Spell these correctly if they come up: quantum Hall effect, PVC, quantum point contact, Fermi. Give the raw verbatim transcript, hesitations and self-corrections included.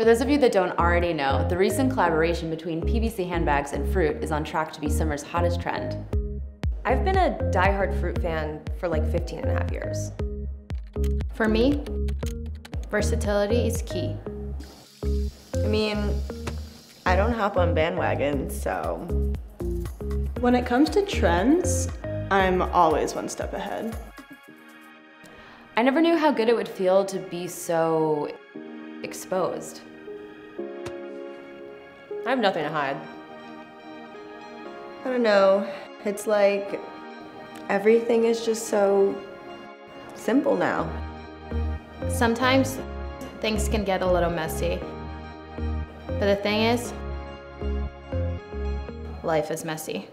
For those of you that don't already know, the recent collaboration between P V C handbags and fruit is on track to be summer's hottest trend. I've been a diehard fruit fan for like fifteen and a half years. For me, versatility is key. I mean, I don't hop on bandwagons, so. When it comes to trends, I'm always one step ahead. I never knew how good it would feel to be so exposed. I have nothing to hide. I don't know. It's like everything is just so simple now. Sometimes things can get a little messy. But the thing is, life is messy.